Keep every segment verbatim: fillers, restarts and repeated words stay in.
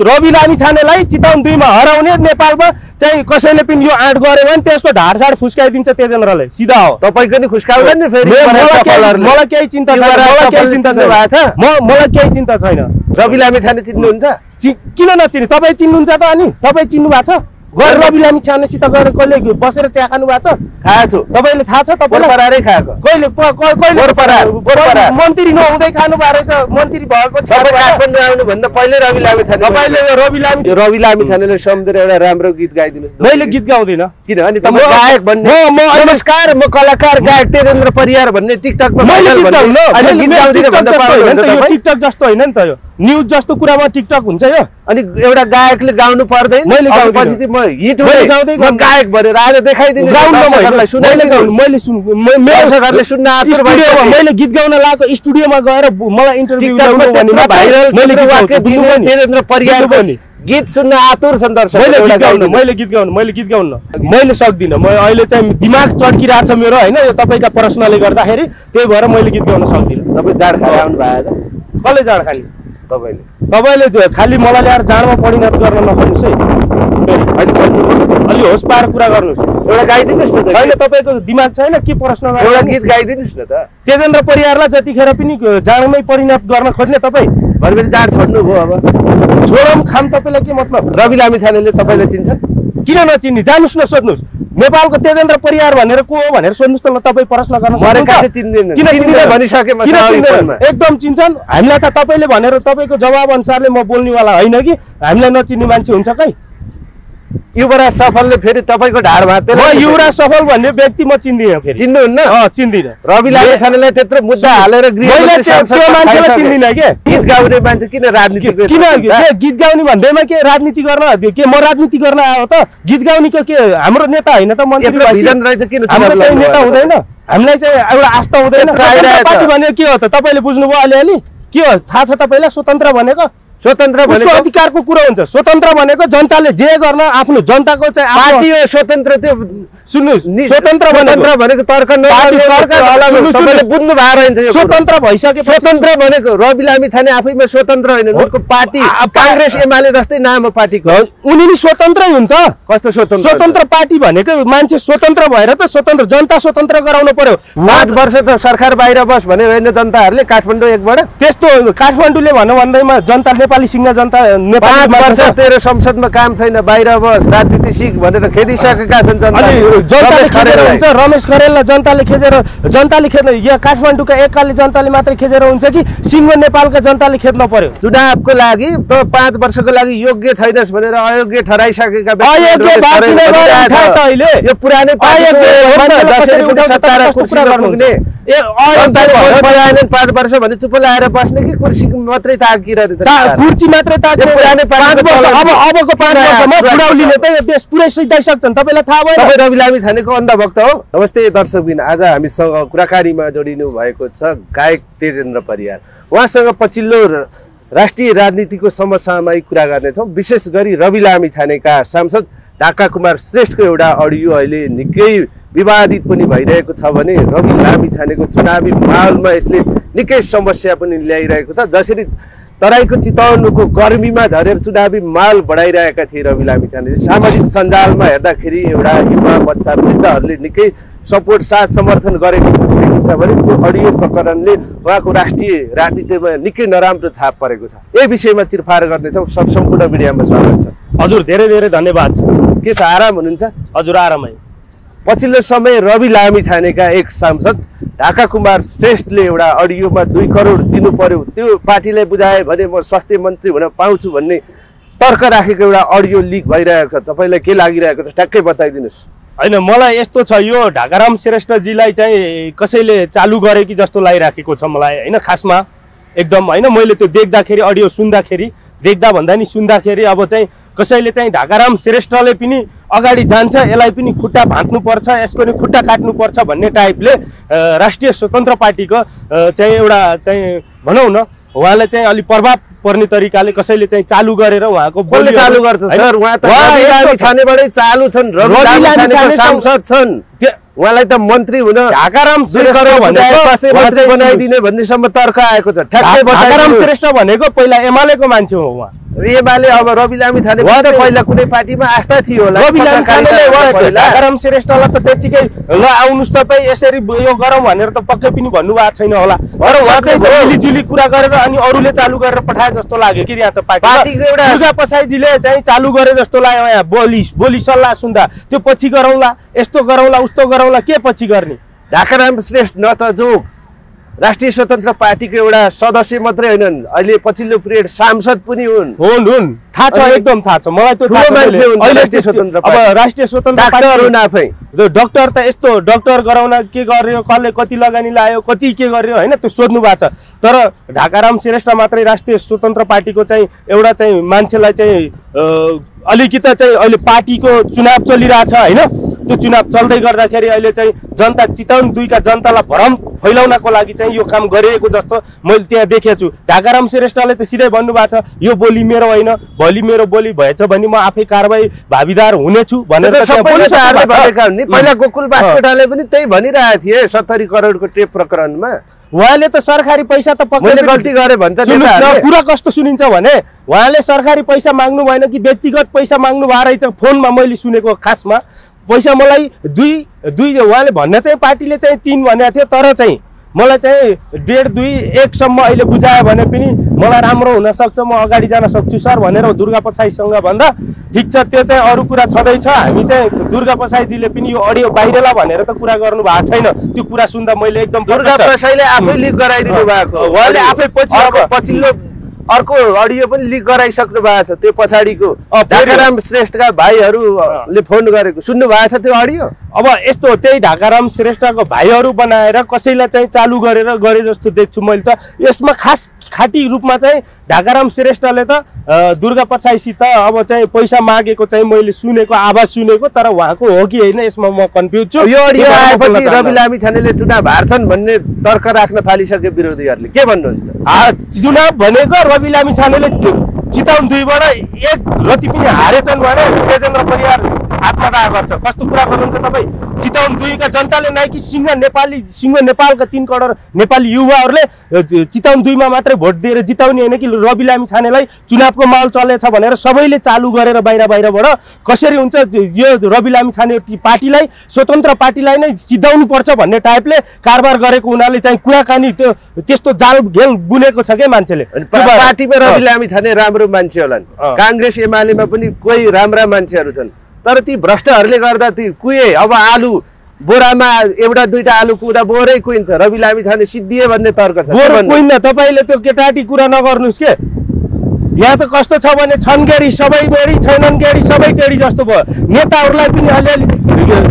रवि लामिछानेलाई चितवन दुई मा हराउने नेपालमा चाहिँ कसैले पनि यो आँट गर्यो भने त्यसको ढाडसाड फुस्काइदिन्छ तेजेन्द्रले सिधा हो। तपाईको नि फुस्काउँदैन नि फेरि मलाई केही चिन्ता छैन मलाई केही चिन्ता भएको छ म मलाई केही चिन्ता छैन। रवि लामिछाने चिन्नुहुन्छ किन नचिन्नु तपाई चिन्नुहुन्छ त अनि तपाई चिन्नु भएको छ गएर रवि लामिछानेसित गएर कहिले बसेर चिया खानु भएको छ खाएको छु तपाईले थाहा छ तपाईले परारै खाएको कहिले कहिले परार मन्त्री नहुँदै खानु भएछ मन्त्री भएपछि तपाईं काठमाडौँ आउनु भन्दा पहिले रवि लामिछाने तपाईले रवि लामिछाने यो रवि लामिछानेले सम्झेर एउटा राम्रो गीत गाइदिनुस्। मैले गीत गाउँदिन किन अनि त म गायक भन्ने म नमस्कार म कलाकार गायक तेजेन्द्र परियार भन्ने टिकटकमा मैले गीत गाउन अहिले गीत गाउँदिन भन्दा पाउनु हुन्छ त यो टिकटक जस्तो हैन नि त यो न्यूज जस्तो कुरामा टिकटक हुन्छ यो अनि एउटा गायकले गाउनु पर्दैन मैले गाउँदिन म हिट हुँदै म गायक बनेर आज देखाइदिनु मैले गीत गाउन लागेको स्टुडियोमा गएर मलाई इन्टरभ्यु दिनु गीत सुन्न आतुर सन्दर्भ मैले गाउन मैले गीत गाउन मैले गीत गाउन मैले सक्दिन म अहिले चाहिँ दिमाग चड्किरहेछ मेरो हैन यो तपाईका प्रश्नले गर्दाखेरि त्यही भएर मैले गीत गाउन सक्दिन। तपाई जाड खाएर आउनु भयो त कसले जाड खानी तपाईले तपाईले खाली मलाई ल्याएर जाडमा परिणत गर्न नखोज्नुस् है अहिले चल्नु अलि होस पाएर कुरा गर्नुस् एउटा गाइदिनुस् न त छैन तपाईको दिमाग छैन के प्रश्न गर्नु एउटा गीत गाइदिनुस् न त तेजेन्द्र परियारलाई जतिखेर पनि जाडमै परिणत गर्न खोज्ने तपाई भनेपछि जाड छोड्नु भो अब छोडम खाम तपाईलाई के मतलब रवि लामिछानेले तपाईलाई चिन्छन् किन नचिन्नी जानुस् न सोध्नुस् नेपालको तेजेन्द्र परियार भनेर को हो भनेर सोध्नुस् त ल तपाई प्रश्न गर्न सक्नुहुन्छ किन चिन्दिन भनिसके म एकदम चिन्छन् हामीलाई त तपाईले भनेर तपाईको जवाब अनुसारले म बोल्नेवाला हैन कि हामीलाई नचिन्ने मान्छे हुन्छ कै युवराज सफलले फेरि तपाईको ढाड भाते म युवराज सफल भन्ने व्यक्ति म चिन्दिन फेरि चिन्नुहुन्न अ चिन्दिन रवि लामिछानेलाई त्यत्रो मुद्दा हालेर गृहमन्त्री त्यो मान्छेलाई चिन्दिन के गीत गाउने मान्छे किन राजनीति किन गीत गाउने भन्दैमा के राजनीति गर्न के म राजनीति गर्न आयो त गीत गाउने के हाम्रो नेता हैन त मन्त्री भिजन रहेछ किन हाम्रो चाहिँ नेता हुँदैन हामीलाई चाहिँ एउटा आस्था हुँदैन पार्टी भनेको के हो त तपाईले बुझ्नुभयो अलिअलि के हो थाहा छ तपाईलाई स्वतन्त्र भनेको स्वतन्त्र भनेको अधिकारको कुरा हुन्छ स्वतन्त्र भनेको जनताले जे गर्न आफ्नो जनताको चाहिँ पार्टी हो स्वतन्त्र त्यो सुन्नुस् स्वतन्त्र स्वतन्त्र भनेको तर्क नगर्नु सरकार हलाउनु सबैले बुझ्नु भएर हुन्छ स्वतन्त्र भइसके स्वतन्त्र भनेको रवि लामिछाने आफैमा स्वतन्त्र हैन उनको पार्टी कांग्रेस एमाले जस्तै नाम हो पार्टीको उनी नि स्वतन्त्र हुन् त कस्तो स्वतन्त्र स्वतन्त्र पार्टी भनेको मान्छे स्वतन्त्र भएर त स्वतन्त्र जनता स्वतन्त्र गराउनु पर्यो। पाँच वर्ष त सरकार बाहिर बस भनेर हैन जनताहरुले काठमाडौँ एकबाट त्यस्तो काठमाडौँले भन्नु भन्दैमा जनताले नेपाली सिंह जनता नेपालमा पाँच वर्ष तेरो संसदमा काम छैन बाहिर बस राजनीति सिक भनेर खेदिसकेका छन् जनता रमेश खरेललाई जनताले खेजेर जनताले खेद्नु यो काठमाडौँका एककाली जनताले मात्र खेजेर हुन्छ कि सिंह नेपालका जनताले खेद्न पर्यो। चुनावको लागि त पाँच वर्षको लागि योग्य छैनस् भनेर अयोग्य ठहराइसकेका यो पुरानै पाँच वर्ष भने चुप लगाएर बस्ने कि कुर्सी मात्रै ताकिरहेको कुर्सी मात्रै ताके पुरानै पाँच वर्ष अब अबको पाँच वर्षमा फुडाउलिने त यो देश पुरै सिधाइसक्छन् तपाईलाई थाहा भयो तपाई रवि लामिछानेको अन्धभक्त हो। नमस्ते दर्शकबिन आज हामीसँग कुराकानीमा जोडिनु भएको छ गायक तेजेन्द्र परियार उहाँसँग पछिल्लो राष्ट्रिय राजनीतिको समसामयिक कुरा गर्नेछौँ विशेष गरी रवि लामिछानेका सांसद ढाका कुमार श्रेष्ठको एउटा अडियो अहिले निकै विवादित पनि भइरहेको छ भने रवि लामिछानेको चुनावी माहौलमा यसले निकै समस्या पनि ल्याइरहेको छ। जसरी तराईको चितवनको गर्मीमा झरेर चुनावी माल बढाइरहेका थिए रवि लामिछानेले सामाजिक सञ्जालमा हेर्दाखेरि एउटा युवा बच्चा वृद्धहरूले निकै सपोर्ट साथ समर्थन गरेको देखिन्छ भने त्यो अडियो प्रकरणले उहाँको राष्ट्रिय राजनीतिमा निकै नराम्रो छाप परेको छ। यही विषयमा चिरफार गर्नेछौँ सब सम्पूर्ण मिडियामा स्वागत छ हजुर धेरै धेरै धन्यवाद छ के छ आराम हुनुहुन्छ हजुर आरामै। पछिल्लो समय रवि लामिछानेका एक सांसद ढाका कुमार श्रेष्ठले एउटा अडियोमा दुई करोड दिनु पर्यो त्यो पार्टीलाई बुझाए भने म स्वास्थ्य मन्त्री हुन पाउँछु भन्ने तर्क राखेको एउटा अडियो लिक भइरहेको छ तपाईँलाई के लागिरहेको छ ठ्याक्कै बताइदिनुहोस्। हैन मलाई यस्तो छ यो ढाकाराम श्रेष्ठजीलाई चाहिँ कसैले चालु गरे कि जस्तो लागिराखेको छ मलाई हैन खासमा एकदम हैन मैले त्यो देख्दाखेरि अडियो सुन्दाखेरि देख्दा भन्दा नि सुन्दाखेरि अब चाहिँ कसैले चाहिँ ढाकाराम श्रेष्ठले पनि अगाडि जान्छ यसलाई पनि खुट्टा भाँच्नुपर्छ यसको नि खुट्टा काट्नुपर्छ भन्ने टाइपले राष्ट्रिय स्वतन्त्र पार्टीको चाहिँ एउटा चाहिँ भनौँ न उहाँले चाहिँ अलि प्रभाव पर्ने तरिकाले कसैले चाहिँ चालु गरेर उहाँको बोल्ने चालु गर्छ सर उहाँ त रवि लामिछानेबाटै चालु छन् रवि लामिछानेको सांसद छन् उहाँलाई त मन्त्री हुन ढाकाराम श्रेष्ठ भनेको पहिला एमालेको मान्छे हो उहाँ रिएमाले अब रवि लामी छाने त पहिला कुनै पार्टीमा आस्था थियो होला। रवि लामी छानेले वहा गरम श्रेष्ठलाई त त्यतिकै ल आउनुस् तपाई यसरी यो गरौँ भनेर त पक्कै पनि भन्नुभएको छैन होला। तर वहा चाहिँ मिलिजुली कुरा गरेर अनि अरूले चालू गरेर पठाए जस्तो लाग्यो कि यहाँ त पार्टीको एउटा पूजा पछाइजीले चाहिँ चालू गरे जस्तो लाग्यो। यहाँ बोली बोली सल्लाह सुन्दा त्यो पछि गरौँला, यस्तो गरौँला, उस्तो गरौँला, के पछि गर्ने? ढाकाराम श्रेष्ठ न त जो राष्ट्रिय स्वतन्त्र पार्टीको एउटा सदस्य मात्रै हैनन्, अहिले पछिल्लो पिरियड सांसद पनि हुन्। हुन् हुन् थाहा छ, एकदम थाहा छ मलाई। त्यो थाहा छ अहिले राष्ट्रिय स्वतन्त्र अब राष्ट्रिय स्वतन्त्र डाक्टर हुन् आफै। त्यो डाक्टर त यस्तो डाक्टर गराउन के गर्यो, कसले कति लगानी लायो, कति के गर्यो हैन त्यो सोध्नु भएको छ। तर ढाकाराम श्रेष्ठ मात्रै राष्ट्रिय स्वतन्त्र पार्टीको चाहिँ एउटा चाहिँ मान्छेलाई चाहिँ अलिकता चाहिँ अहिले पार्टीको चुनाव चलिरहेको छ हैन। त्यो चुनाव चल्दै गर्दाखेरि अहिले चाहिँ जनता चितवन दुईका जनतालाई भ्रम फैलाउनको लागि चाहिँ यो काम गरिएको जस्तो मैले त्यहाँ देखेको छु। ढाकाराम श्रेष्ठले त सिधै भन्नुभएको छ यो बोली मेरो होइन, भोलि मेरो बोली भएछ भने म आफै कारबाही भागीदार हुनेछु भनेर। पहिला गोकुल बास्केटाले पनि त्यही भनिरहेको थिए सत्तरी करोडको टेप प्रकरणमा। उहाँले त सरकारी पैसा त पक्कै गल्ती गरे भन्छ। कुरा कस्तो सुनिन्छ भने उहाँले सरकारी पैसा माग्नु भएन कि व्यक्तिगत पैसा माग्नु भए रहेछ। फोनमा मैले सुनेको खासमा पैसा मलाई दुई दुई उहाँले भन्ने चाहिँ पार्टीले चाहिँ तीन भनेको थियो, तर चाहिँ मलाई चाहिँ डेढ दुई एकसम्म अहिले बुझायो भने पनि मलाई राम्रो हुनसक्छ, म अगाडि जान सक्छु सर भनेर दुर्गा पछाइसँग भन्दा ठिक छ। त्यो चाहिँ अरू कुरा छँदैछ। हामी चाहिँ दुर्गा पछाइजीले पनि यो अडियो बाहिरला भनेर त कुरा गर्नु भएको छैन। त्यो कुरा सुन्दा मैले एकदम दुर्गा पछाइले आफै लिक गराइदिनु भएको, उहाँले आफै पछि पछिल्लो अर्को अडियो पनि लिक गराइसक्नु भएको छ। त्यो पछाडिको ढाकाराम श्रेष्ठका भाइहरूले फोन गरेको सुन्नु भएको छ त्यो अडियो। अब यस्तो त्यही ढाकाराम श्रेष्ठको भाइहरू बनाएर कसैलाई चाहिँ चालू गरेर गरे जस्तो देख्छु मैले त। यसमा खास खाटी रूपमा चाहिँ ढाकाराम श्रेष्ठले त दुर्गा पछाइसित अब चाहिँ पैसा मागेको चाहिँ मैले सुनेको आवाज सुनेको, तर उहाँको हो कि होइन यसमा म कन्फ्युज छु। यो अडियो आएपछि रवि लामी छानेले चुनाव हार्छन् भन्ने तर्क राख्न थालिसके विरोधीहरूले के भन्नुहुन्छ? चुनाव भनेको रवि लामी छानेले चितवन दुईबाट एक रति पनि हारेछन् भने तेजेन्द्र परियार आत्मदाह गर्छ। कस्तो कुरा गर्नुहुन्छ तपाईँ? चितवन दुईका जनताले नाइकी सिंह नेपाली सिंह नेपालका तीन करोड नेपाली युवाहरूले चितवन दुईमा मात्रै भोट दिएर जिताउने होइन कि रवि लामी छानेलाई चुनावको माहौल चलेछ भनेर सबैले चालू गरेर बाहिर बाहिरबाट कसरी हुन्छ यो रवि लामी छाने पार्टीलाई स्वतन्त्र पार्टीलाई नै सिधाउनु पर्छ भन्ने टाइपले कारबार गरेको हुनाले चाहिँ कुराकानी त्यो त्यस्तो जाल घेल बुनेको छ के मान्छेले। पार्टीमा रवि लामी छाने राम्रो मान्छे होलान्, काङ्ग्रेस एमालेमा पनि कोही राम्रा मान्छेहरू छन्, तर ती भ्रष्टहरूले गर्दा ती कुए। अब आलु बोरामा एउटा दुईटा आलु कुदा बोरै कुइन्छ, रवि लामी छाने सिद्धिए भन्ने तर्क छ। बोर कुइन्न, तपाईँले त्यो केटाटी कुरा नगर्नुहोस् के। यहाँ त कस्तो छ भने छन् गेडी सबै बेडी, छैनन् गेडी सबै टेडी जस्तो भयो। नेताहरूलाई पनि अलिअलि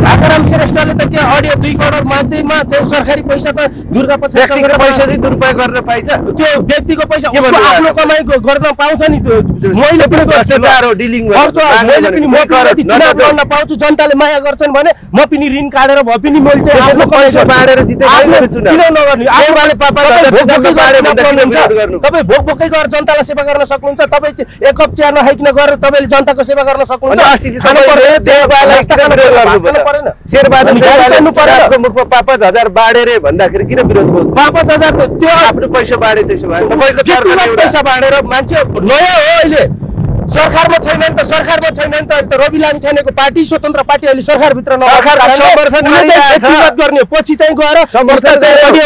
ढाकाराम श्रेष्ठले त के अडियो दुई करोड माध्यममा चाहिँ सरकारी पैसा त दुर्गा पछाडिको पैसा चाहिँ दुरुपयोग गर्न पाइन्छ। त्यो व्यक्तिको पैसा उसको आफ्नो कमाइ गर्न पाउँछ नि। त्यो मैले पनि भ्रष्टाचार हो डिलिङ गर्छ, मैले पनि म कति चुनाव गर्न पाउँछु, जनताले माया गर्छन् भने म पनि ऋण काटेर भए पनि मैले चाहिँ आफ्नो पैसा बाडेर जितेकै गरे चुनाव। किन नगर्नु? आफूले पापा भोकभोकै बाडेर गर्नु, तपाईँ भोकभोकै गरेर जनतालाई सेवा गर्न सक्नुहुन्छ? तपाईँ एक कप चिया नखाइकन गरेर तपाईँले जनताको सेवा गर्न सक्नुहुन्छ? पाँच हजार बाँडेर भन्दाखेरि किन विरोध गर्नु? पाँच हजार त्यो आफ्नो पैसा बाँडे, त्यसो भए तपाईँको पैसा बाँडेर मान्छे नयाँ हो। अहिले सरकारमा छैन नि त, सरकारमा छैन नि त। अहिले त रवि लामी छानेको पार्टी स्वतन्त्र पार्टी अहिले सरकारभित्र नभएको पछि चाहिँ गएर समर्थन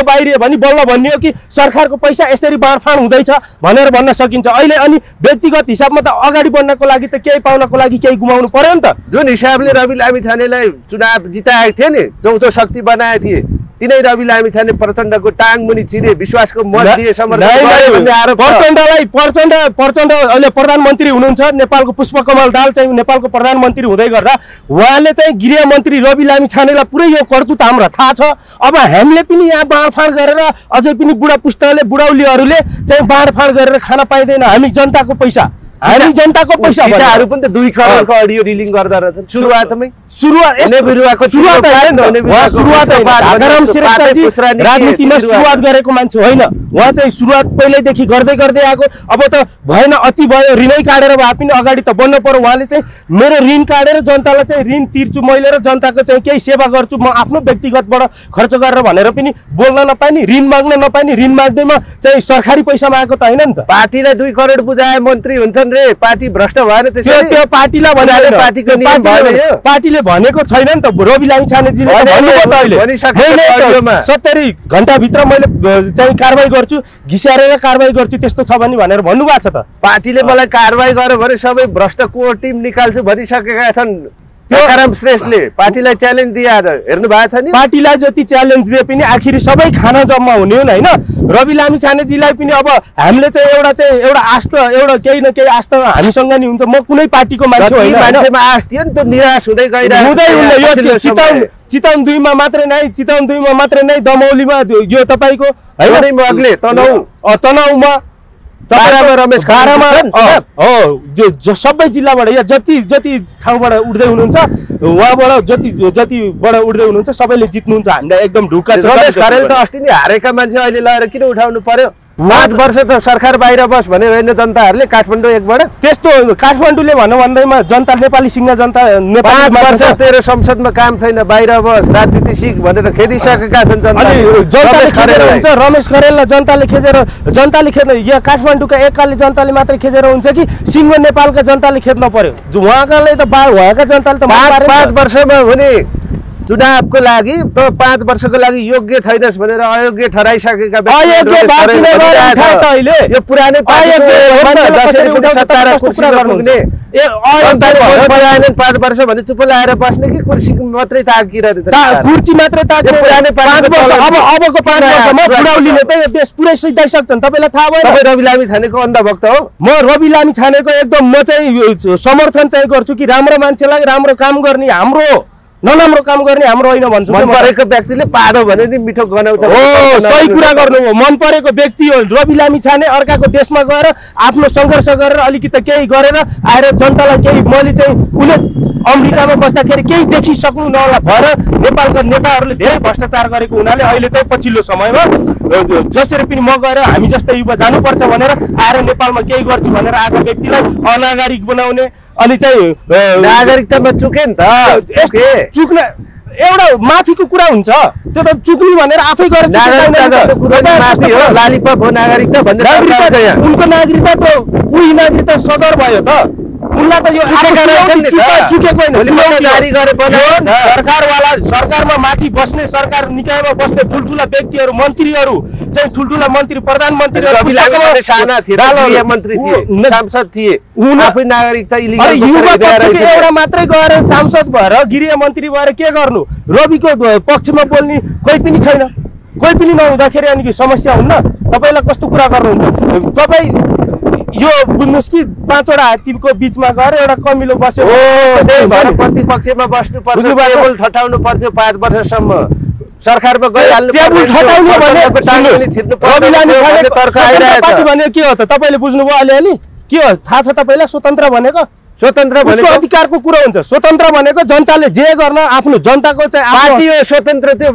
बाहिरियो भने बल्ल भनियो कि सरकारको पैसा यसरी बाँडफाँड हुँदैछ भनेर भन्न सकिन्छ अहिले। अनि व्यक्तिगत हिसाबमा त अगाडि बढ्नको लागि त केही पाउनको लागि केही गुमाउनु पर्यो नि त। जुन हिसाबले रवि लामी छानेलाई चुनाव जिताएको थियो नि, चौथो शक्ति बनाएको थिए, तिनै रवि लामी छाने प्रचण्डको टाङ मुनि चिरे, विश्वासको मत दिए, समर्थन प्रचण्डलाई। प्रचण्ड प्रचण्ड अहिले प्रधानमन्त्री हुनुहुन्छ, नेपालको पुष्पकमल दाहाल चाहिँ नेपालको प्रधानमन्त्री हुँदै गर्दा उहाँले चाहिँ गृहमन्त्री रवि लामी छानेलाई पुरै यो करतुत हाम्रो थाहा छ। अब हामीले पनि यहाँ बाँडफाँड गरेर अझै पनि बुढा पुस्ताले बुढौलीहरूले चाहिँ बाँडफाँड गरेर खान पाइँदैन। हामी जनताको पैसा हामी जनताको पैसा पनि त दुई करोडको अडियो डिलिङ गर्दा रहेछ। सुरुवातमै सुरुवात राजनीतिमा सुरुवात गरेको मान्छे होइन उहाँ चाहिँ। सुरुवात पहिल्यैदेखि गर्दै गर्दै आएको। अब त भएन, अति भयो, ऋणै काटेर भए पनि अगाडि त बढ्नु पर्यो। उहाँले चाहिँ मेरो ऋण काटेर जनतालाई चाहिँ ऋण तिर्छु मैले र जनताको चाहिँ केही सेवा गर्छु म आफ्नो व्यक्तिगतबाट खर्च गरेर भनेर पनि बोल्न नपाइने, ऋण माग्न नपाइने, ऋण माग्दैमा चाहिँ सरकारी पैसा मागेको त होइन नि त। पार्टीलाई दुई करोड बुझाए मन्त्री हुन्छन्, रे पार्टी भ्रष्ट भएन त्यसरी त्यो पार्टीले भने पार्टीको नियम भएन यो पार्टीले भनेको छैन नि त रवि लामिछानेजीले भनेको तैले सत्तरी घण्टा भित्र मैले चाहिँ कारबाही गर्छु घिस्याएर कारबाही गर्छु त्यस्तो छ भनी भनेर भन्नु भएको छ त पार्टीले मलाई कारबाही गर्यो भने सबै भ्रष्टको टिम निकाल्छु भनि सकेका छन् कारण श्रेष्ठले पार्टीलाई च्यालेन्ज दिया हेर्नु भएको छ नि पार्टीलाई जति च्यालेन्ज दिए पनि आखिरी सबै खाना जम्मा हुने हुन हैन रवि लामिछानेजीलाई पनि अब हामीले चाहिँ एउटा चाहिँ एउटा आस्था एउटा केही न केही आस्था हामीसँग नि हुन्छ म कुनै पार्टीको मान्छे होइन मान्छेमा आश थियो नि त निराश हुँदै गइरहेको हुँदै हुँदै यो चितवन चितवन दुई मा मात्रै नै चितवन दुई मा मात्रै नै दमौलीमा यो तपाईको हैन म अग्ले तनाउ तनाउमा तारामा रमेश खारामा हो जो सबै जिल्लाबाट या जति जति ठाउँबाट उड्दै हुनुहुन्छ वहाँबाट जति जतिबाट उड्दै हुनुहुन्छ सबैले जित्नुहुन्छ हामीलाई एकदम ढुक्का छ रमेश खारेल त अस्ति नि हारेका मान्छे अहिले लगाएर किन उठाउनु पर्यो पाँच वर्ष त सरकार बाहिर बस भने होइन जनताहरूले काठमाडौँ एकबाट त्यस्तो काठमाडौँले भन्नु भन्दैमा जनता नेपाली सिंह जनता नेपाली पाँच वर्ष तेरो संसदमा काम छैन बाहिर बस राजनीति सिक भनेर खेदिसकेका छन् जनता रमेश खरेललाई जनताले खेजेर जनताले खेद्न यो काठमाडौँका एककाली जनताले मात्र खेजेर हुन्छ कि सिंह नेपालका जनताले खेद्न पर्यो उहाँकाले त उहाँका जनताले त पाँच वर्षमा हुने चुनावको लागि त पाँच वर्षको लागि योग्य छैनस् भनेर अयोग्य ठहराइसकेका यो पुरानै पाँच वर्ष भने चुप लगाएर बस्ने कि कुर्सी मात्रै ताकिर कुर्सी मात्रै ताकिर पुरानै पाँच वर्ष अब अबको पाँच वर्षमा पुराउलिने त यो देश पुरै सिद्धाइसक्छ नि तपाईँलाई थाहा भयो तपाईँ रवि लामिछानेको अन्धभक्त हो म रवि लामिछानेको एकदम म चाहिँ समर्थन चाहिँ गर्छु कि राम्रो मान्छेलाई राम्रो काम गर्ने हाम्रो नराम्रो काम गर्ने हाम्रो होइन भन्छु मन परेको व्यक्तिले पादो भने नि मिठो गनाउँछ हो सही कुरा गर्नु हो मन परेको व्यक्ति हो रवि लामिछाने अर्काको देशमा गएर आफ्नो संघर्ष गरेर अलिकति केही गरेर आएर जनतालाई केही मैले चाहिँ उले अमेरिकामा बस्दाखेरि केही देखिसक्नु नहोला भएर नेपालका नेताहरूले धेरै भ्रष्टाचार गरेको हुनाले अहिले चाहिँ पछिल्लो समयमा जसरी पनि म गएर हामी जस्तै युवा जानुपर्छ भनेर आएर नेपालमा केही गर्छु भनेर आएको व्यक्तिलाई अनागरिक बनाउने अनि चाहिँ नागरिकतामा चुके नि त चुक्न एउटा माफीको कुरा हुन्छ त्यो त चुक्नु भनेर आफै गरेर लालीपप हो नागरिकता भन्दै उनको नागरिकता त उही नागरिकता सदर भयो त उनलाई त यो चुकेको होइन सरकारवाला सरकारमा माथि बस्ने सरकार निकायमा बस्ने ठुल्ठुला व्यक्तिहरू मन्त्रीहरू चाहिँ ठुल्ठुला मन्त्री प्रधानमन्त्री एउटा मात्रै गएर सांसद भएर गृह मन्त्री भएर के गर्नु रविको पक्षमा बोल्ने कोही पनि छैन कोही पनि नहुँदाखेरि अनि समस्या हुन्न तपाईँलाई कस्तो कुरा गर्नुहुन्छ तपाईँ यो बुझ्नुहोस् कि पाँचवटा हात्तीको बीचमा गएर एउटा कमिलो बस्यो प्रतिपक्षमा बस्नु पर्छ टेबल ठटाउनु पर्थ्यो पाँच वर्षसम्म सरकारमा गइहाल्नु भने के हो त तपाईँले बुझ्नुभयो अलिअलि के हो थाहा छ तपाईँलाई स्वतन्त्र भनेको स्वतन्त्र भनेको अधिकारको कुरा हुन्छ स्वतन्त्र भनेको जनताले जे गर्न आफ्नो जनताको चाहिँ पार्टी हो स्वतन्त्र त्यो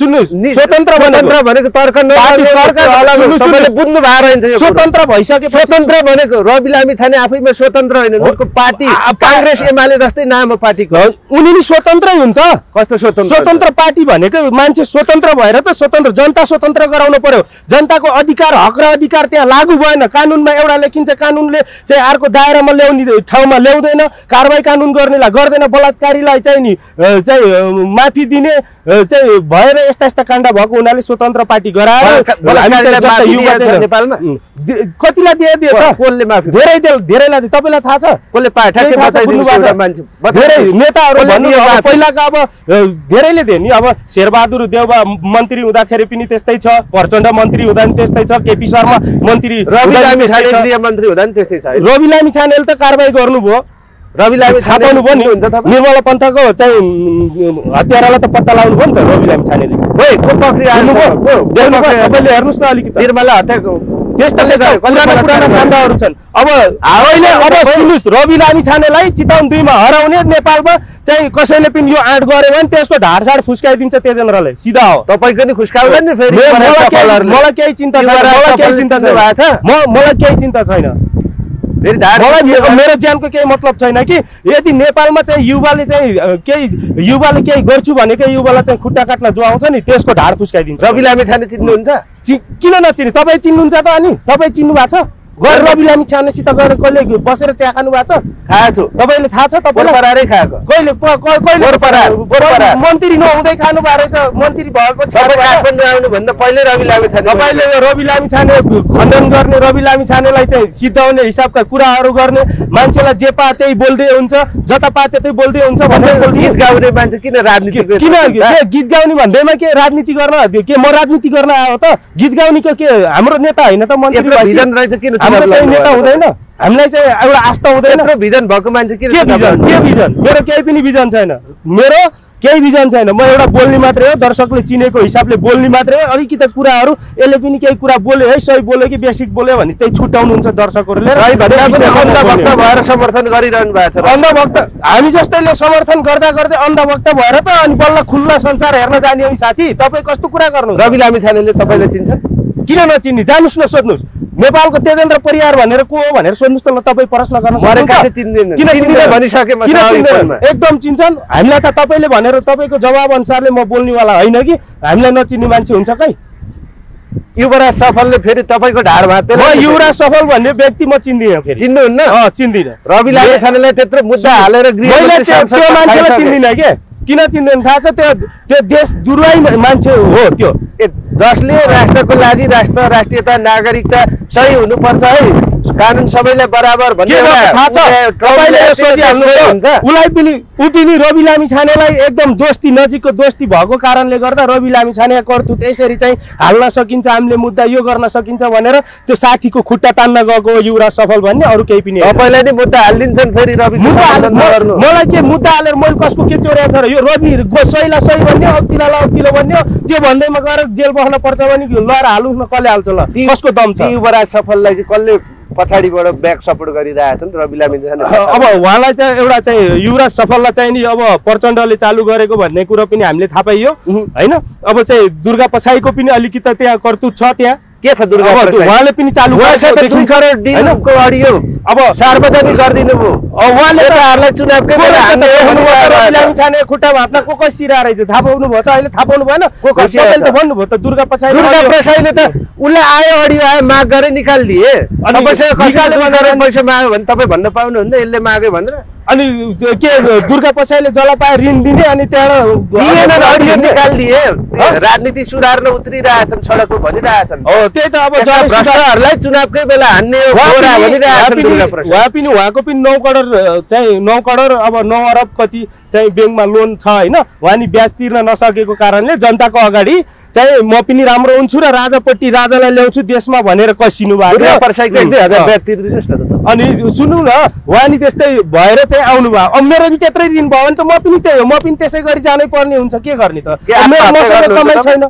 सुन्नुस् स्वतन्त्र स्वतन्त्र भनेको तर्क नपार्टी सरकार हलाउनु सबैले बुझ्नु भएको हुन्छ यो स्वतन्त्र भइसकेपछि स्वतन्त्र भनेको रवि लामिछाने आफैमा स्वतन्त्र हैन उनको पार्टी कांग्रेस एमाले जस्तै नाम हो पार्टीको उनी नि स्वतन्त्रै हुन्छ कस्तो स्वतन्त्र स्वतन्त्र पार्टी भनेको मान्छे स्वतन्त्र भएर त स्वतन्त्र जनता स्वतन्त्र गराउनु पर्यो जनताको अधिकार हक र अधिकार त्यहाँ लागू भएन कानुनमा एउटा लेखिन्छ कानुनले चाहिँ अर्को दायरामा ल्याउने ठाउँमा ल्याउँदैन कारबाही कानुन गर्नेलाई गर्दैन बलात्कारीलाई चाहिँ नि चाहिँ माफी दिने चाहिँ भएर यस्ता यस्ता काण्ड भएको हुनाले स्वतन्त्र पार्टी गरायो नेपालमा कतिलाई दिए दिए त कोले माफी धेरै धेरैलाई दिए तपाईँलाई थाहा छ कोले पाठाकै बचाइदिनु एउटा मान्छे धेरै नेताहरु भन्नु पहिलाको अब धेरैले दिए नि अब शेरबहादुर देउवा मन्त्री हुँदाखेरि पनि त्यस्तै छ प्रचण्ड मन्त्री हुँदा पनि त्यस्तै छ केपी शर्मा मन्त्री रवि लामिछाने मन्त्री हुँदा पनि त्यस्तै छ रवि लामिछानेले त कारबाही गर्नु रवि लामिछाने निर्मला पन्थको चाहिँ हत्यारालाई त पत्ता लगाउनु भयो नि त रवि लामिछानेले तपाईँले हेर्नुहोस् न अलिकति निर्मला हत्याको त्यस्ता काण्डहरू छन् अब अहिले अब सुन्नुहोस् रवि लामिछानेलाई चितवन दुईमा हराउने नेपालमा चाहिँ कसैले पनि यो आँट गर्यो भने त्यसको ढाडसाड फुस्काइदिन्छ तेजेन्द्रले सिधा हो तपाईँको नि फुस्काउँदैन नि फेरि मलाई केही चिन्ता मलाई केही चिन्ता छैन मेरो ज्यानको केही मतलब छैन कि यदि नेपालमा चाहिँ युवाले चाहिँ केही युवाले केही गर्छु भनेको युवालाई चाहिँ खुट्टा काट्न जो आउँछ नि त्यसको ढाड फुस्काइदिन्छ रवि लामिछाने चिन्नुहुन्छ किन नचिन्नु तपाईँ चिन्नुहुन्छ त अनि तपाईँ चिन्नु भएको छ घर रबिलामी छानेसित गएर कहिले बसेर चिया खानु भएको छ? खाएको छु। तपाईले थाहा छ तपाईले परारै खाएको? कहिले कहिले परार परार मन्त्री नहुँदै खानु भएको छ। मन्त्री भएपछि काठमाडौँ आउनु भन्दा पहिले रबिलामी छाने तपाईले रबिलामी छाने खण्डन गर्ने, रबिलामी छानेलाई चाहिँ सिद्धाउने हिसाबका कुराहरू गर्ने, मान्छेलाई जे पाए त्यही बोल्दै हुन्छ, जता पाए त्यही बोल्दै हुन्छ भनेर गीत गाउने मान्छे किन राजनीति किन गीत गाउने भन्दैमा के राजनीति गर्न? के म राजनीति गर्न आयो त? गीत गाउने के हाम्रो नेता हैन त? मन्त्री भिजन रहेछ किन? हाम्रो चाहिँ नेता हुँदैन, हामीलाई चाहिँ एउटा आस्था हुँदैन। मेरो भिजन भएको मान्छे के भिजन? के भिजन? मेरो केही पनि भिजन छैन, मेरो केही भिजन छैन। म एउटा बोल्ने मात्रै हो, दर्शकले चिनेको हिसाबले बोल्ने मात्रै हो। अलिकति कुराहरु यसले पनि केही कुरा बोल्यो है, सही बोल्यो कि बेसिक बोल्यो भने त्यही छुटाउनुहुन्छ दर्शकहरुले। सही भन्दा पनि अन्धभक्त भएर समर्थन गरिरहनु भएको छ। अन्धभक्त हामी जस्तैले समर्थन गर्दा गर्दै अन्धभक्त भएर त अनि बल्ल खुल्ला संसार हेर्न जाने हो साथी। तपाई कस्तो कुरा गर्नु? रवि लामिछानेले तपाईलाई चिन्छ किन नचिन्नी? जानुस् न, सोध्नुस् नेपालको तेजेन्द्र परियार भनेर को हो भनेर सोध्नुस् त। ल तपाईं प्रश्न गर्न सक्नुहुन्छ? एकदम चिन्छन् हामीलाई त। तपाईँले भनेर तपाईँको जवाब अनुसारले म बोल्नेवाला होइन कि हामीलाई नचिन्ने मान्छे हुन्छ कै? युवराज सफलले फेरि तपाईँको ढाड भाते। म युवराज सफल भन्ने व्यक्ति म चिन्दिनँ। फेरि चिन्नुहुन्न? अँ चिन्दिनँ। रवि लामिछानेलाई त्यत्रो मुद्दा हालेर त्यो मान्छेलाई चिन्दिनँ के? किन चिन्दैन थाहा छ? त्यो त्यो देश दुर्वाई मान्छे हो त्यो, जसले राष्ट्रको लागि राष्ट्र राष्ट्रियता नागरिकता सही हुनुपर्छ है, कानुन सबैलाई बराबर भन्ने थाहा छ। तपाईले सोचिहाल्नुहुन्छ उलाई पनि उ पनि रवि लामिछानेलाई एकदम दोस्ती नजिकको दोस्ती भएको कारणले गर्दा रवि लामिछाने कर्तुत यसरी चाहिँ हाल्न सकिन्छ, हामीले मुद्दा यो गर्न सकिन्छ भनेर त्यो साथीको खुट्टा तान्न गएको युवराज सफल भन्ने। अरु केही पनि तपाईलाई नै मुद्दा हाल्दिन्छन् फेरि रवि। मलाई के मुद्दा हालेर मैले कसको के चोर्या छ र? यो रवि सहीलाई सही भन्ने, अक्तिलालाई अक्तिलो भन्ने, त्यो भन्दैमा गएर जेल बस्न पर्छ भने लहर हालु न कसले हाल्छ? ल कसको दम छ? युवराज सफललाई चाहिँ कसले पछाडिबाट ब्याक सपोर्ट गरिरहेछन् रवि लामिछाने? अब उहाँलाई चाहिँ एउटा चाहिँ युवराज सफललाई चाहिँ नि अब प्रचण्डले चालु गरेको भन्ने कुरो पनि हामीले थाहा पाइयो हैन। अब चाहिँ दुर्गा पछाइको पनि अलिकति त्यहाँ कर्तुत छ। त्यहाँ के छ दुर्गा? उहाँले पनि चालु गरेको अडियो अब सार्वजनिक गरिदिनु भयो। उहाँले नेताहरूलाई चुनावकै बेला हान्नु रवि लामिछाने खुट्टा भात्न को कसिरा रहेछ थाहा पाउनु भयो त? अहिले थाहा पाउनु भएन? तपाईँले त भन्नुभयो त दुर्गा पछाइ दुर्गा पछाइले त उलाई आयो अडियो आयो माग गरे निकालिदिए। तपाईसँग कसैले भनेर पैसा माग्यो भने तपाईँ भन्न पाउनुहुन्न यसले माग्यो भनेर? अनि के दुर्गा पछाइले जलापाए ऋण दिने अनि त्यहाँबाट राजनीति सुधार्न उत्रिरहेछन्, सडकको भनिरहेछन्। त्यही त अब भ्रष्टहरूलाई चुनावकै बेला हान्ने उहाँ पनि उहाँको पनि नौ करोड चाहिँ नौ करोड अब नौ अरब कति चाहिँ ब्याङ्कमा लोन छ होइन। उहाँ नि ब्याज तिर्न नसकेको कारणले जनताको अगाडि चाहिँ म पनि राम्रो हुन्छु र राजापट्टि राजालाई ल्याउँछु देशमा भनेर कसिनु भएको छ। अनि सुन्नु न उहाँ नि त्यस्तै भएर चाहिँ आउनुभयो। अब मेरो नि त्यत्रै दिन भयो भने त म पनि त्यही हो, म पनि त्यसै गरी जानै पर्ने हुन्छ। के गर्ने त? मसँग कमाइ छैन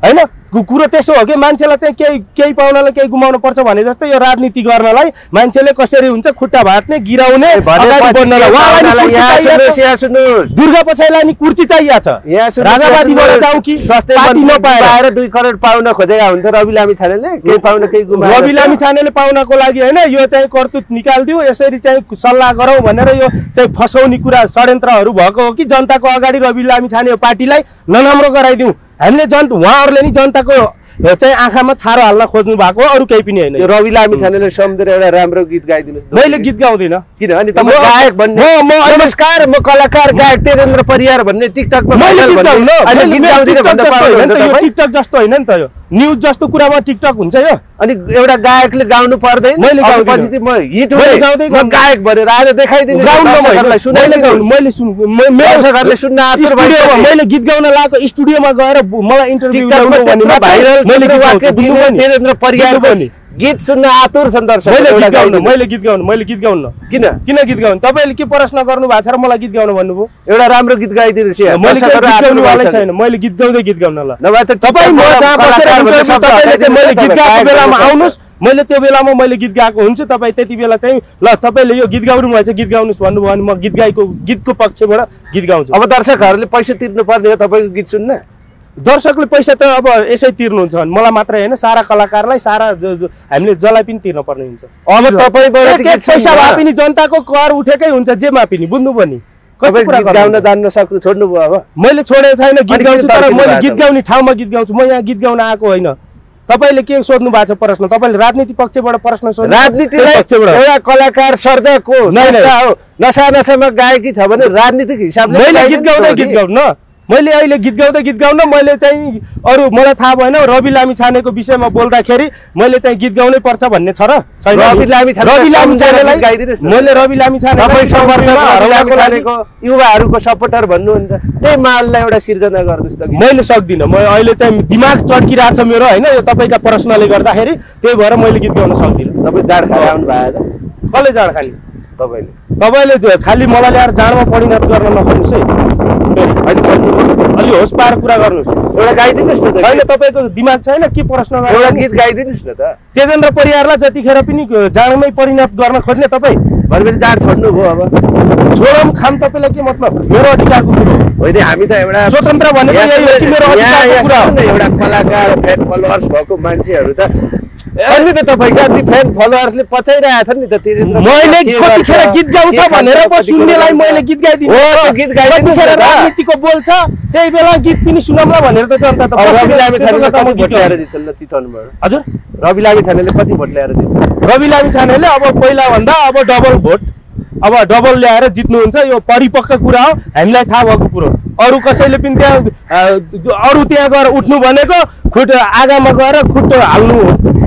होइन। कुरो त्यसो हो कि मान्छेलाई चाहिँ केही केही पाउनलाई केही गुमाउनु पर्छ भने जस्तो यो राजनीति गर्नलाई मान्छेले कसरी हुन्छ खुट्टा भात्ने गिराउने दुर्गा पछाइलाई नि कुर्सी चाहिएको छ। राजावादीबाट जाउँ कि पार्टी नपाएर दुई करोड पाउन खोजेका हुन्छ रवि लामिछानेले? केही पाउन केही गुमाउन रवि लामिछानेले पाउनको लागि होइन यो चाहिँ कर्तुत निकालिदियो, यसरी चाहिँ सल्लाह गरौँ भनेर यो चाहिँ फसाउने कुरा षड्यन्त्रहरू भएको हो कि जनताको अगाडि रवि लामिछाने पार्टीलाई नराम्रो गराइदिउँ हामीले? जन उहाँहरूले नि जनताको चाहिँ आँखामा छारो हाल्न खोज्नु भएको अरू केही पनि होइन। रवि लामिछानेले समुद्र एउटा राम्रो गीत गाइदिनुहोस्। मैले गीत गाउँदिनँ किन? अनि म गायक भन्ने म नमस्कार म कलाकार गायक तेजेन्द्र परियार भन्ने टिकटकमा गीत गाउँदिनँ भन्दा पाउनुहुन्छ? यो टिकटक जस्तो होइन नि त, यो न्युज जस्तो कुरामा टिकटक हुन्छ यो। अनि एउटा गायकले गाउनु पर्दैन? मैले गाउँपछि म हिट हुँदै गाउँदै म गायक भनेर आज देखाइदिनु दर्शकहरुलाई सुनाइदिनु। मैले सुन मेरो सरकारले सुन्न आतुर भइसक्यो। मैले गीत गाउन लागेको स्टुडियोमा गएर मलाई इन्टरभ्यु दिनु भने भाइरल मैले गीत गाउन तेजेन्द्र परियारको गीत सुन्न आतुर छन् दर्शक। मैले गीत गाउनु मैले गीत गाउनु मैले गीत गाउनु किन किन गीत गाउनु? तपाईले के प्रश्न गर्नु भएको छ र मलाई गीत गाउनु भन्नुभयो? एउटा राम्रो गीत गाइदिनुहोस्। मैले गाउनुवालै छैन, मैले गीत गाउँदै गीत गाउन ल नभए त तपाई म जहाँ बसेर तपाईले चाहिँ मैले गीत गाएको बेलामा आउनुस्, मैले त्यो बेलामा मैले गीत गाएको हुन्छु। तपाईँ त्यति बेला चाहिँ ल तपाईँले यो गीत गाउनु भएछ गीत गाउनुस् भन्नुभयो भने म गीत गाएको गीतको पक्षबाट गीत गाउँछु। अब दर्शकहरुले पैसा तिर्नु पर्ने हो तपाईँको गीत सुन्न? दर्शकले पैसा त अब यसै तिर्नुहुन्छ मलाई मात्रै होइन, सारा कलाकारलाई सारा हामीले जसलाई पनि तिर्न पर्ने हुन्छ। अब तपाईँबाट पैसा भए पनि जनताको कर उठेकै हुन्छ जेमा पनि, बुझ्नुभयो नि? कस्तो गीत गाउन जान्न सक्नु छोड्नु भयो? अब मैले छोडेको छैन गीत गाउँछु, तर मैले गीत गाउने ठाउँमा गीत गाउँछु। म यहाँ गीत गाउन आएको होइन तपाईले के सोध्नु भएको छ प्रश्न? तपाईले राजनीति पक्षबाट प्रश्न सोध्नु। राजनीतिलाई एउटा कलाकार सर्जक हो, नसा हो। नसा नसामा गायकी छ भने राजनीतिक हिसाबले मैले गीत गाउँदै गीत गाउँ न, मैले अहिले गीत गाउँदै गीत गाउँ न। मैले चाहिँ अरु मलाई थाहा भएन रवि लामिछानेको विषयमा बोल्दाखेरि मैले चाहिँ गीत गाउनै पर्छ भन्ने छ र छैन? रवि लामिछाने रवि लामिछानेलाई गाइदिनुस्। मैले रवि लामिछाने तपाई समर्थकहरुको युवाहरुको सपोर्टर भन्नुहुन्छ, त्यही माहौललाई एउटा सिर्जना गर्नुस् त। मैले सक्दिन, म अहिले चाहिँ दिमाग चड्किराछ मेरो हैन, यो तपाईका प्रश्नले गर्दाखेरि त्यही भएर मैले गीत गाउन सक्दिन। तपाई जाड खाएर आउनु भयो त? कसले जाड खानी? तपाईले तपाईले खाली मलाई ल्याएर जाडमा परिणत गर्न नखोज्नुस् है। अहिले चल्नु अलि होस पार कुरा गर्नुस्। एउटा गाइदिनुस् न त। छैन तपाईको दिमाग छैन के प्रश्न गर्ने? एउटा गीत गाइदिनुस् न त। तेजेन्द्र परियारलाई जतिखेर पनि जाडमै परिणत गर्न खोज्ने तपाई भनेपछि जाड छोड्नु भो। अब छोडम खाम तपाईलाई के मतलब? मेरो अधिकारको कुरा होइन। हामी त एउटा स्वतन्त्र भनेको यही मेरो अधिकारको कुरा हो। एउटा कलाकार फ्यान फलोअर्स भएको मान्छेहरु त अहिले त तपाईका ती फ्यान फलोअर्सले पचाइरहेका छन् नि त। तेजेन्द्र मैले कतिखेर गीत गाउँछ भनेर म सुन्नेलाई मैले गीत गाइदिनु हो। गीत गाइदिनुखेर राजनीतिको बोल्छ त्यही बेला गीत पनि सुनाउला भनेर त जनता त रवि लामिछानेले त म गीत ल्याएर दिन्छन् न चितवनबाट। हजुर रवि लामिछानेले कति भोट ल्याएर दिन्छ? रवि लामिछानेले अब पहिला भन्दा अब डबल भोट अब डबल ल्याएर जित्नुहुन्छ। यो परिपक्व कुरा हो, हामीलाई थाहा भएको कुरो। अरु कसैले पनि त्यहाँ अरु त्यहाँ गएर उठ्नु भनेको खुट आगामा गएर खुट्टो हाल्नु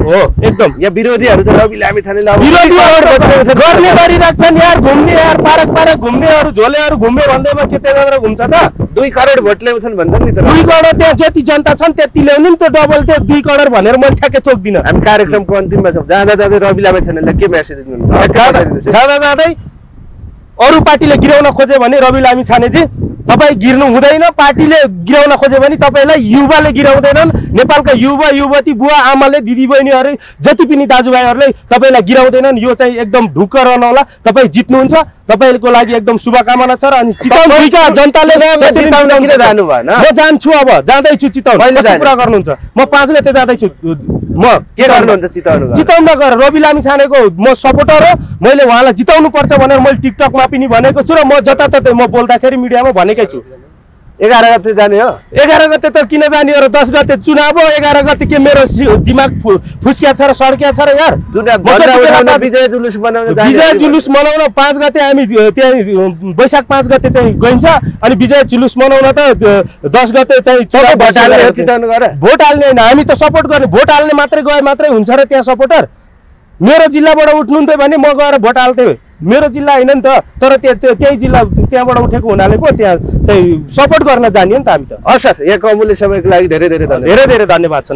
हो एकदम। यहाँ विरोधीहरु त रवि लामिछानेले विरोधीहरु गर्ने गरिराख्छन् यार, घुम्ने यार पारक पारक घुम्नेहरु झोलेहरु घुम्ने भन्दैमा के त्यहाँबाट घुम्छ त? दुई करोड भोट ल्याउँछन् भन्छन् नि त। दुई करोड त्यहाँ जति जनता छन् त्यति ल्याउनु नि त, डबल त्यो दुई करोड भनेर मैले ठ्याक्कै तोक्दिन। हामी कार्यक्रमको अन्तिममा छौं। जाँदा जाँदै रवि लामिछानेले के मेसेज दिनुहुन्छ? जाँदा जाँदै अरु पार्टीले गिराउन खोजे भने रवि लामिछानेजी तपाई गिर्नु हुँदैन। पार्टीले गिराउन खोजे भने तपाईलाई युवाले गिराउँदैनन्। नेपालका युवा युवती बुवा आमाले दिदीबहिनीहरु जति पनि दाजुभाइहरुले तपाईलाई गिराउँदैनन्। यो चाहिँ एकदम ढुक्क रहनुहोला। तपाई जित्नुहुन्छ, तपाईको लागि एकदम शुभकामना छ। र अनि चितवनका जनताले जिताउन किन जानु भएन? म जान्छु, अब जाँदै छु चितवन। कति कुरा गर्नुहुन्छ? म पाँच गते जाँदै छु। म के गर्नुहुन्छ चितवनमा? चितवनमा गएर रवि लामिछानेको म सपोर्टर हो, मैले उहाँलाई जिताउनु पर्छ भनेर मैले टिकटकमा पनि भनेको छु र म जताततै म बोल्दाखेरि मिडियामा भनेकै छु। एघार गते जाने हो? एघार गते त किन जाने हो र? दस गते चुनाव हो। एघार गते के मेरो दिमाग फुस्किया छ र सड्किया छ र यार? विजय जुलुस मनाउन जाने। विजय जुलुस मनाउन पाँच गते हामी त्यहाँ बैशाख पाँच गते चाहिँ गइन्छ। अनि विजय जुलुस मनाउन त दस गते चाहिँ चौध भोट हाल्ने चितवन गरे। भोट हाल्ने होइन, हामी त सपोर्ट गर्ने। भोट हाल्ने मात्रै गए मात्रै हुन्छ र त्यहाँ सपोर्टर? मेरो जिल्लाबाट उठ्नुहुन्थ्यो भने म गएर भोट हाल्थेँ। मेरो जिल्ला हैन नि त, तर त्यही त्यही जिल्ला त्यहाँबाट उठेको हुनाले पो त्यहाँ चाहिँ सपोर्ट गर्न जानियो नि त हामी त। हस् सर, यहाँको अमूल्य समयको लागि धेरै धेरै धन्यवाद। धेरै धेरै धन्यवाद छ।